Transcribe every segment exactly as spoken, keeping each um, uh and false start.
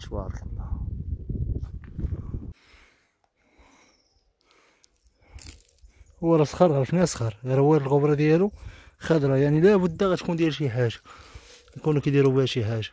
مشوار كنا. هو راه صخر شنو صخر غير هو الغبره ديالو خضره، يعني لابد غتكون ديال شي حاجه، يكونوا كيديروا بها شي حاجه.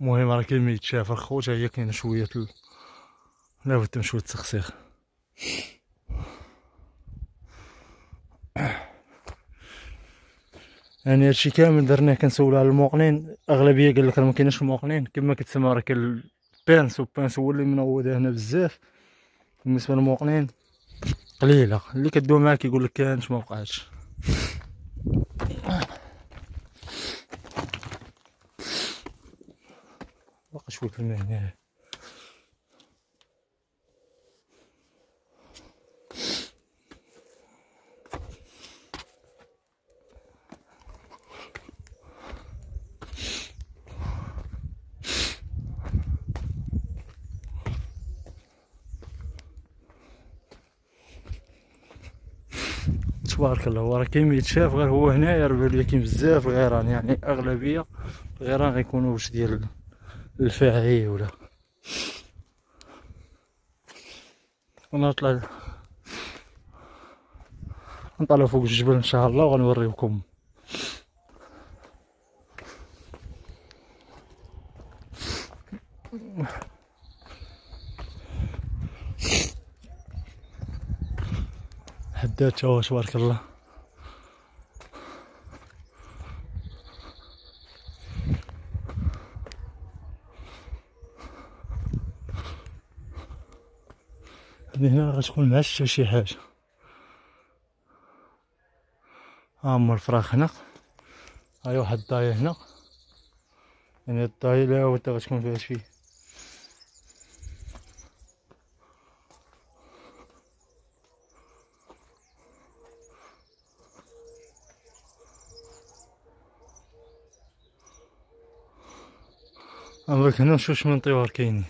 المهم راه كلمه يتشاف الخوت، هي كاينه شويه ال... لابد شويه تسخسيخ. يعني هادشي كامل درناه كنسولو على الموقنين، اغلبيه قال لك راه مكايناش الموقنين. كما كتسمع راه كاين البانس، والبانس هو اللي منوض هنا بزاف. بالنسبه للموقنين قليله، اللي كدوي معاك يقول لك كانت ما وقعتش. باقي شويه الماء هنا. تبارك الله، هو راه كاين يتشاف، غير هو هنايا ربح ليا كاين بزاف الغيران، يعني اغلبيه الغيران غيكونوا واش ديال الفاعي ولا. ونطلع نطلع فوق الجبل ان شاء الله وغنوريكم. حدات هو تبارك الله، هادي هنا غتكون معشة شي حاجة. ها هما الفراخ هنا، ها واحد الضاية هنا، يعني الضاية لابد غتكون فيها شي. غنبرك هنا نشوف شمن طيور كاينين.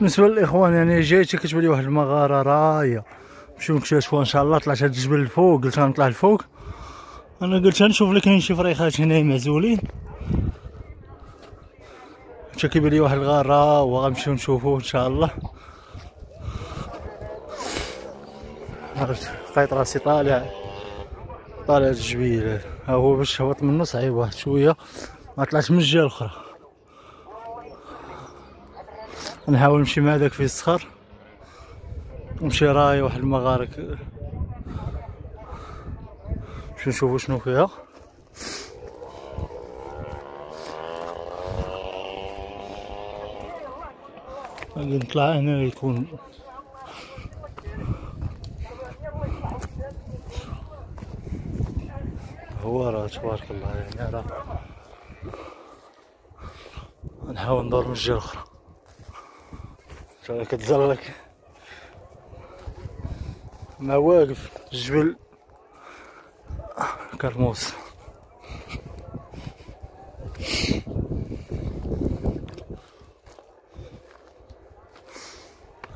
بالنسبه للاخوان يعني جيت كتبان لي واحد المغاره رايه، نمشيو نكتشفوها ان شاء الله. طلعت هاد الجبل الفوق، قلت غنطلع الفوق، انا قلت غنشوف لك كاين شي فريخات هنا معزولين، حتى كيبان لي واحد الغار راهو، غنمشيو نشوفوه ان شاء الله. عرفت لقيت راسي طالع طالع الجبيل، ها هو باش هبط منو صعيب واحد شويه، ما طلعت من الجهه الاخرى. نحاول نمشي مع داك فيه الصخر، نمشي راي واحد المغاره، باش نشوفو شنو فيها. غادي نطلع هنا يكون هو راه تبارك الله، هنا راه نحاول ندور من الجهه الاخرى. كتزلق ما واقف الجبل كرموس،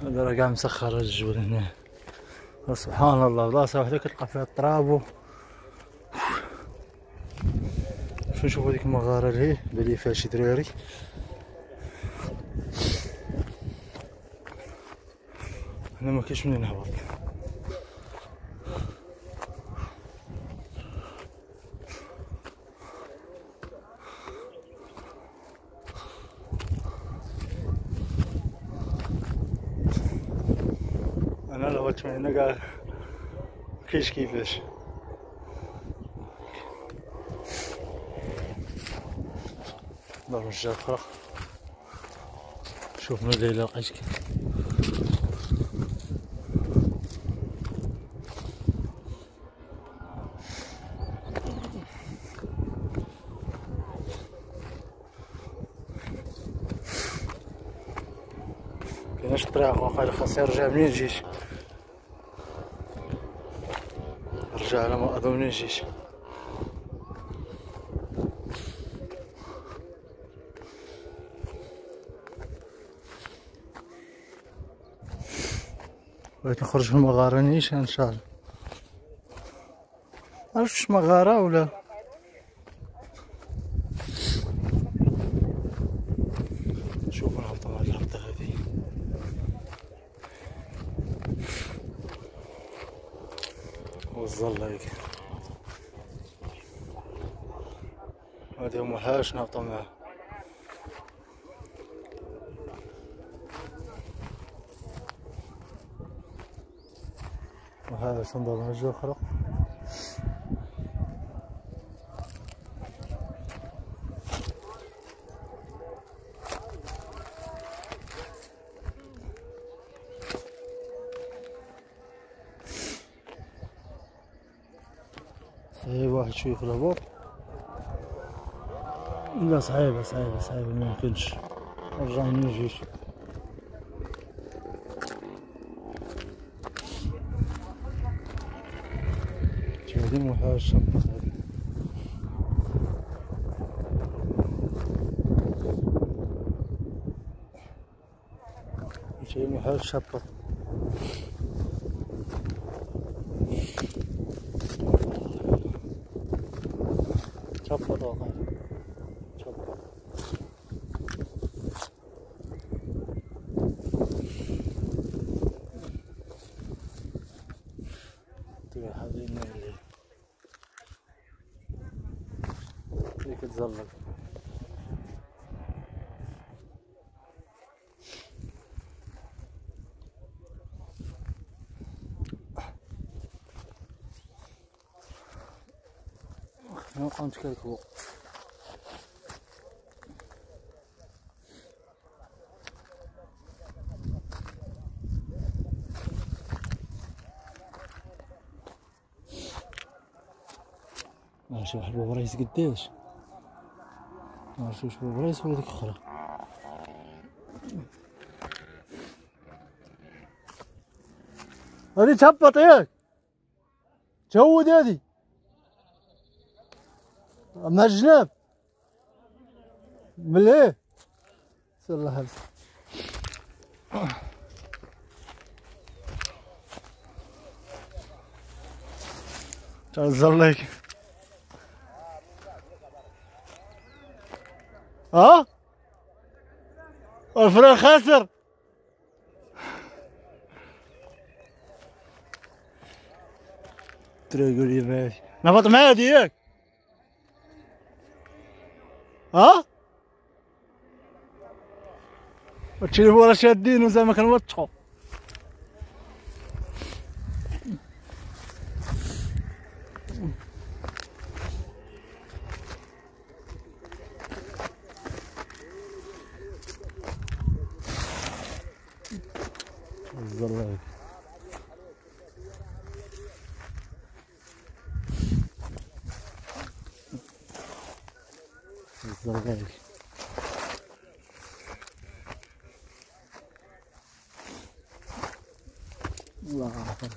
هذا راه كاع مسخر هاد الجبل هنا، سبحان الله. بلاصه وحده كتلقى فيها التراب، باش نشوفو ديك المغاره اللي بان لي فيها شي دراري. انا ما كاينش منين نهبط، انا لو هبطت من هنا كاع ما كاينش كيفاش. ندور الجهة الأخرى نشوف من الليلة لقيت كيف. مكايناش الطريق، واقيلا خاصني نرجع منين جيت، نرجع على ما أظن منين جيت. بغيت نخرج من المغارة نيشان ان شاء الله. عرفتش مغارة ولا شوف نهبطو هاد الهبطة هادي، والظل هيك هادي ملهاش نهبطو معاها. هذا صندوق من الجهة الأخرى، صعيب واحد شوية في الهبوط، لا صعيبة صعيبة صعيبة ميمكنش نرجع منين جيت. وهذا الشط هذا شي محال شطه، شطه واقع شطه. كتزلق نبقاو نتكلكلو، ماشي واحد البوريس قداش ماعرفتش واش بغيت ولا ديك اخرى. هادي تهبط ياك تهود، هادي مع الجناب مليه، سير الله يحفظك. تهزر لك. ها الفريق خاسر. تريقولي ماشي نبط معاه هادي ياك. ها التليفون راه شادينو زعما كنوثقو. الزرق الزرق الله أكبر.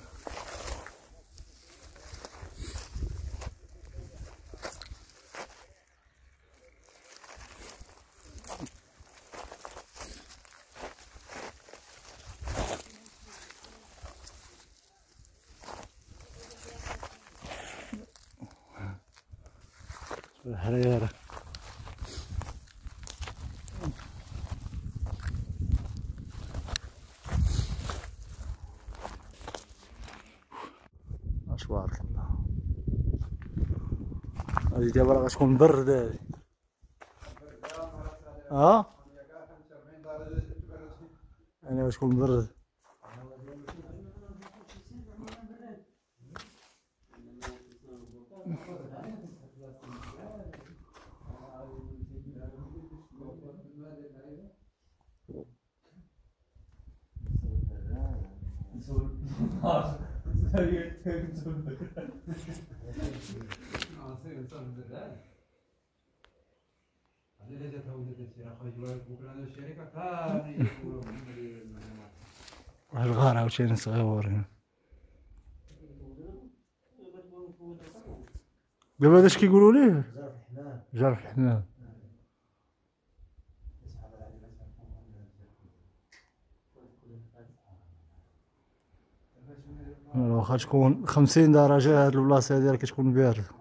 الحريرة اشواط الله. هادي دابا راه غتكون باردة هادي. ها انا غتكون باردة. الغار عاوتاني صغيور هنا. دابا هذا اش كيقولوا ليه؟ جرف الحمام. واخا تكون خمسين درجة هاد البلاصة هادي راه كتكون باردة.